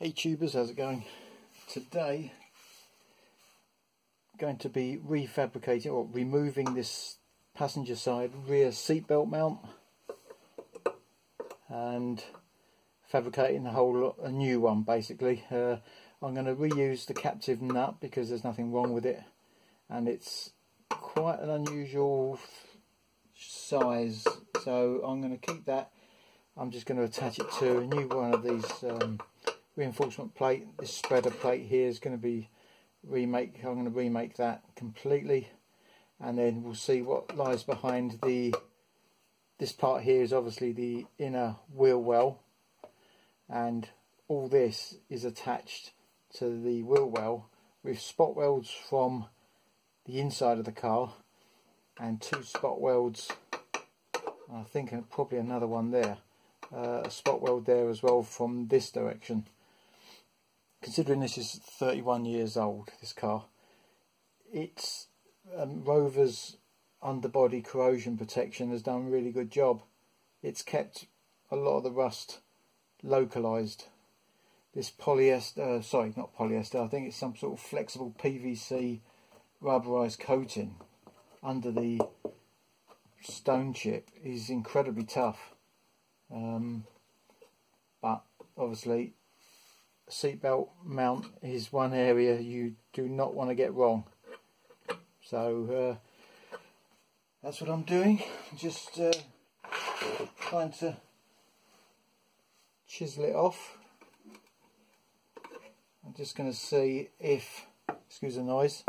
Hey tubers, how's it going? Today I'm going to be refabricating or removing this passenger side rear seatbelt mount and fabricating the whole lot, a new one basically. I'm going to reuse the captive nut because there's nothing wrong with it, and it's quite an unusual size, so I'm going to keep that. I'm just going to attach it to a new one of these reinforcement plate. This spreader plate here is going to be I'm going to remake that completely, and then we'll see what lies behind this part here. Is obviously the inner wheel well, and all this is attached to the wheel well with spot welds from the inside of the car and two spot welds, I think, and probably another one there, a spot weld there as well from this direction. Considering this is 31 years old, this car, it's Rover's underbody corrosion protection has done a really good job. It's kept a lot of the rust localized. This polyester, sorry, not polyester, I think it's some sort of flexible PVC rubberized coating under the stone chip is incredibly tough, but obviously seatbelt mount is one area you do not want to get wrong. So that's what I'm doing, just trying to chisel it off. I'm just going to see if, excuse the noise,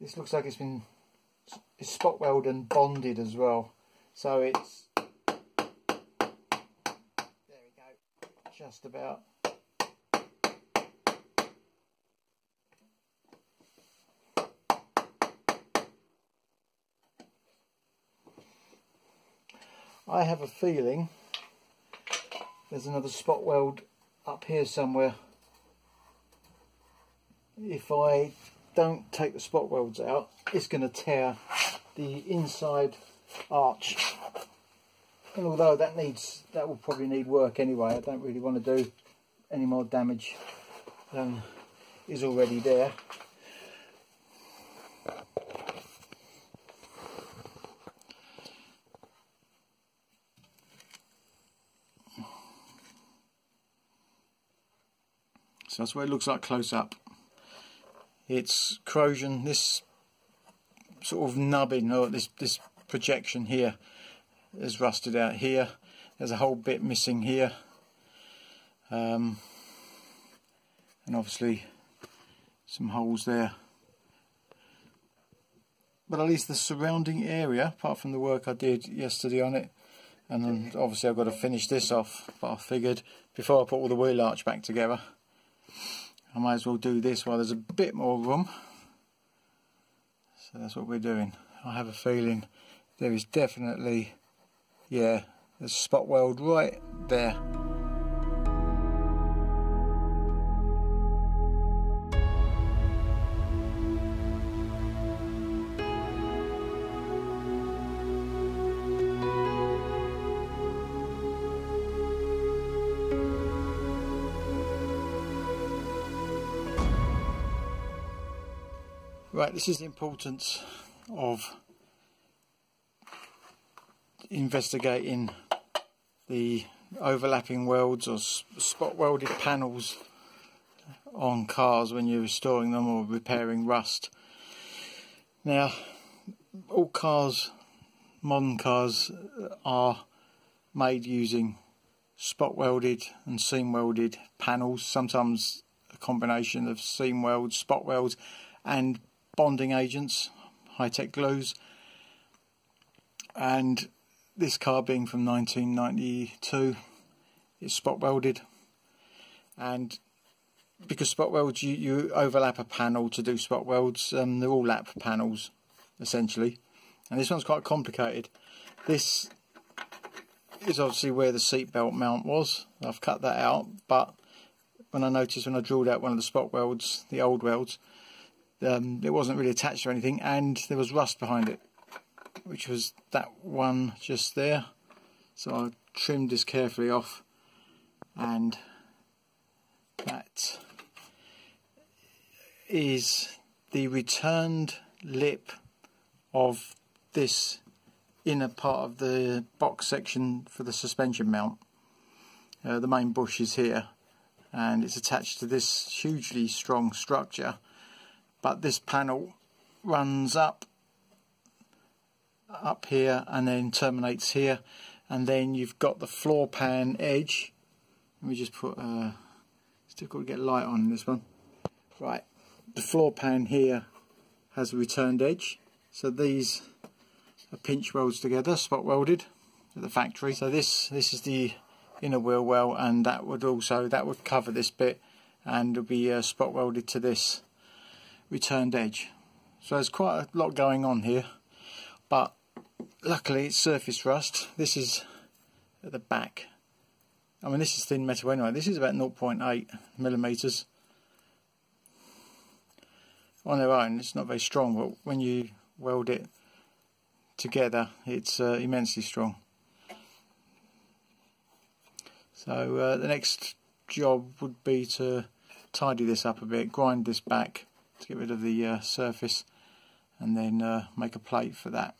this looks like it's spot welded and bonded as well, so it's, there we go, just about. I have a feeling there's another spot weld up here somewhere. If I don't take the spot welds out, it's going to tear the inside arch, and although that will probably need work anyway, I don't really want to do any more damage than is already there. So that's what it looks like close up. It's corrosion, this sort of nubbing, or this projection here is rusted out here. There's a whole bit missing here, and obviously some holes there, but at least the surrounding area, apart from the work I did yesterday on it, and then obviously I've got to finish this off, but I figured before I put all the wheel arch back together I might as well do this while there's a bit more room. So that's what we're doing. I have a feeling there is definitely, yeah, there's a spot weld right there. Right, this is the importance of investigating the overlapping welds or spot welded panels on cars when you're restoring them or repairing rust. Now, all cars, modern cars, are made using spot welded and seam welded panels, sometimes a combination of seam welds, spot welds and bonding agents, high-tech glues, and this car being from 1992, it's spot welded, and because spot welds, you overlap a panel to do spot welds. They're all lap panels essentially, and this one's quite complicated. This is obviously where the seatbelt mount was. I've cut that out, but when I noticed when I drilled out one of the spot welds, the old welds, it wasn't really attached or anything, and there was rust behind it, which was that one just there. So I trimmed this carefully off, and that is the returned lip of this inner part of the box section for the suspension mount. The main bush is here, and it's attached to this hugely strong structure, but this panel runs up here and then terminates here, and then you've got the floor pan edge. Let me just put it's difficult to get light on this one. Right, the floor pan here has a returned edge, so these are pinch welds together, spot welded at the factory. So this is the inner wheel well, and that would cover this bit, and it'll be spot welded to this returned edge. So there's quite a lot going on here, but luckily it's surface rust. This is at the back. I mean, this is thin metal anyway. This is about 0.8 millimeters. On their own, it's not very strong, but when you weld it together, it's immensely strong. So the next job would be to tidy this up a bit, grind this back to get rid of the surface, and then make a plate for that.